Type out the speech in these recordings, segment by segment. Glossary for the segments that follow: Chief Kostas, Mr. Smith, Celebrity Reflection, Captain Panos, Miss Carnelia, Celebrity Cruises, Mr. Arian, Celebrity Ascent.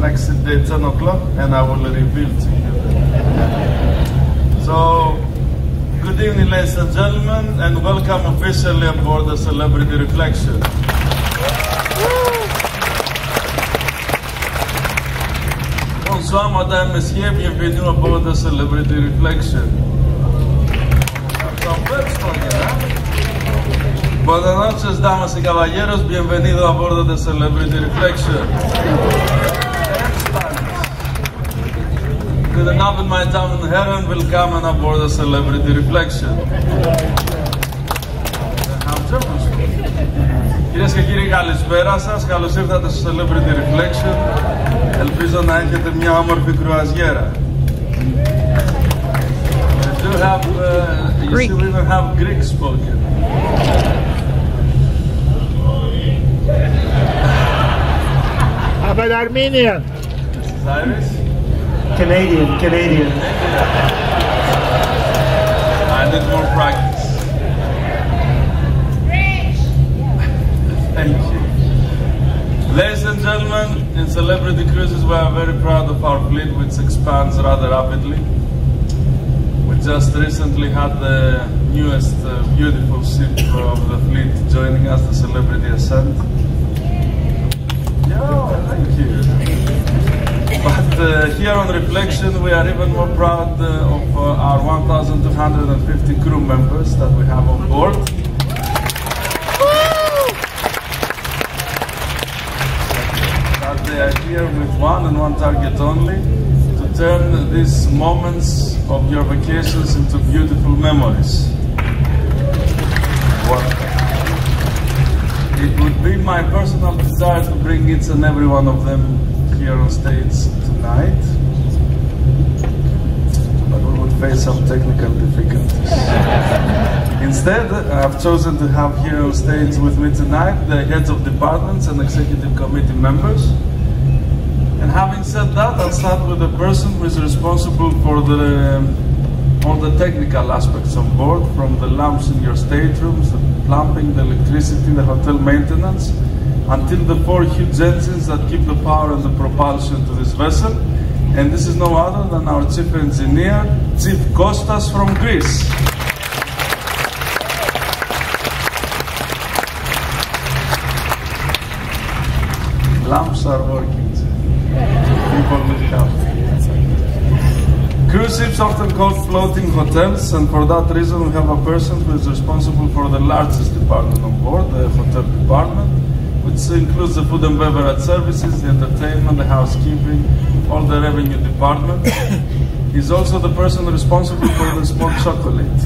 next day 10 o'clock and I will reveal to you. So, good evening, ladies and gentlemen, and welcome officially aboard the Celebrity Reflection. Bonsoir, madame, monsieur, bienvenue aboard the Celebrity Reflection. Buenas noches, damas y caballeros, bienvenido a bordo de Celebrity Reflection. Guten Abend, meine Damen und Herren, willkommen an Bord der Celebrity Reflection. Κυρίες και κύριοι, καλησπέρα σας, καλώς ήρθατε στο Celebrity Reflection. Ελπίζω να έχετε μια όμορφη κρουαζιέρα. You still even have Greek spoken. How about Armenian? This is Irish? Canadian. I need more practice. Rich! Thank you. Ladies and gentlemen, in Celebrity Cruises we are very proud of our fleet, which expands rather rapidly. We just recently had the newest beautiful ship of the fleet joining us, the Celebrity Ascent. Yeah, thank you. But here on Reflection, we are even more proud of our 1,250 crew members that we have on board. That they are here with one and one target only. Turn these moments of your vacations into beautiful memories. Wow. It would be my personal desire to bring each and every one of them here on stage tonight, but we would face some technical difficulties. Instead, I've chosen to have here on stage with me tonight the heads of departments and executive committee members. And having said that, I'll start with the person who is responsible for all the technical aspects on board, from the lamps in your staterooms, the plumbing, the electricity, the hotel maintenance, until the four huge engines that give the power and the propulsion to this vessel. And this is no other than our chief engineer, Chief Kostas from Greece. Lamps are working. Cruise ships often called floating hotels, and for that reason we have a person who is responsible for the largest department on board, the hotel department, which includes the food and beverage services, the entertainment, the housekeeping, all the revenue department. He's also the person responsible for the spot chocolate.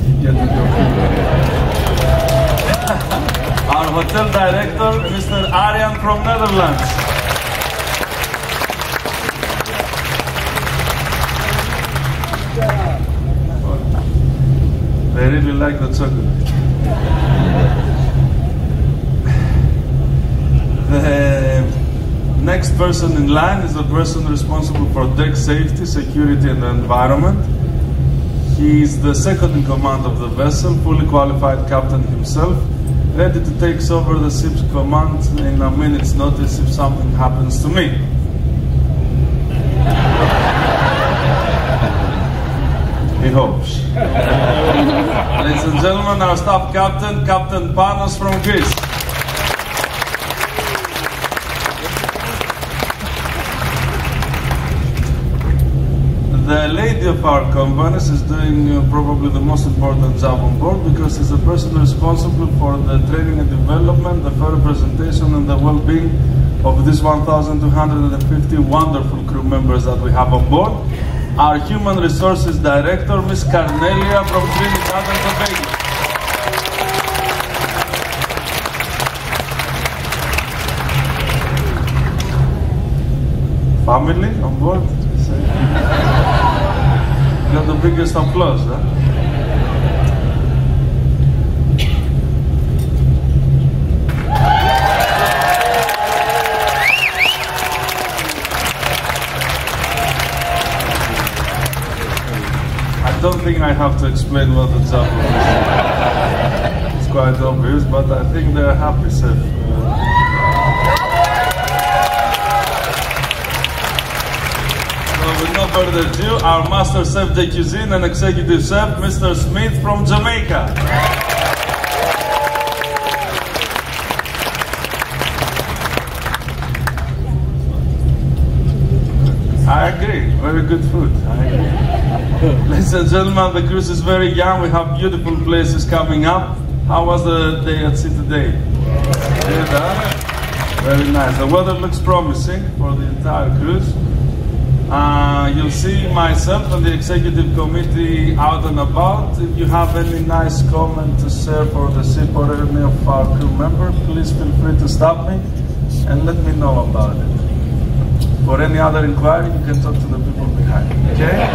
Our hotel director, Mr. Arian from Netherlands. I really like that chocolate. The next person in line is the person responsible for deck safety, security and the environment. He is the second in command of the vessel, fully qualified captain himself, ready to take over the ship's command in a minute's notice if something happens to me. He hopes. Ladies and gentlemen, our staff captain, Captain Panos from Greece. The lady of our company is doing probably the most important job on board, because she's the person responsible for the training and development, the fair representation and the well-being of these 1,250 wonderful crew members that we have on board. Our Human Resources Director, Miss Carnelia from Trinidad and Tobago. Family on board? Got the biggest applause, huh? I don't think I have to explain what the job is. It's quite obvious, but I think they're happy, sir. further ado, our master chef de cuisine and executive chef, Mr. Smith from Jamaica. I agree, very good food. I agree. Ladies and gentlemen, the cruise is very young. We have beautiful places coming up. How was the day at sea today? Very nice. The weather looks promising for the entire cruise. You'll see myself and the executive committee out and about. If you have any nice comment to share for the ship or any of our crew member, please feel free to stop me and let me know about it. For any other inquiry, you can talk to the people behind. Okay?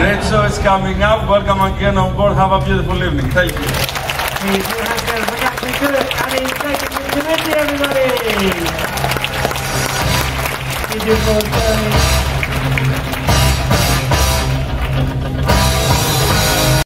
Great show is coming up. Welcome again on board. Have a beautiful evening. Thank you. Thank you. Thank you, everybody. Thank you for coming.